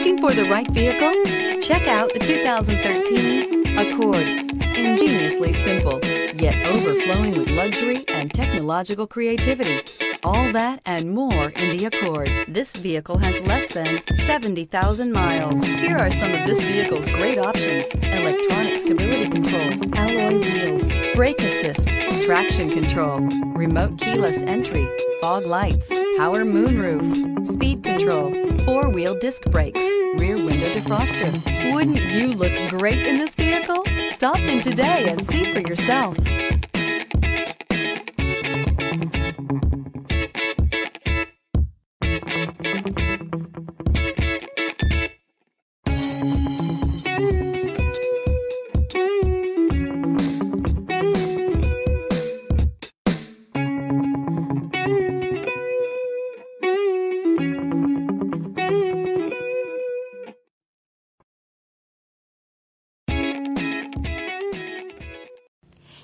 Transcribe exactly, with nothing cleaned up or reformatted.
Looking for the right vehicle? Check out the two thousand thirteen Accord. Ingeniously simple, yet overflowing with luxury and technological creativity. All that and more in the Accord. This vehicle has less than seventy thousand miles. Here are some of this vehicle's great options: electronic stability control, alloy wheels, brake assist, traction control, remote keyless entry, fog lights, power moonroof, speed control, four-wheel disc brakes, rear window defroster. Wouldn't you look great in this vehicle? Stop in today and see for yourself.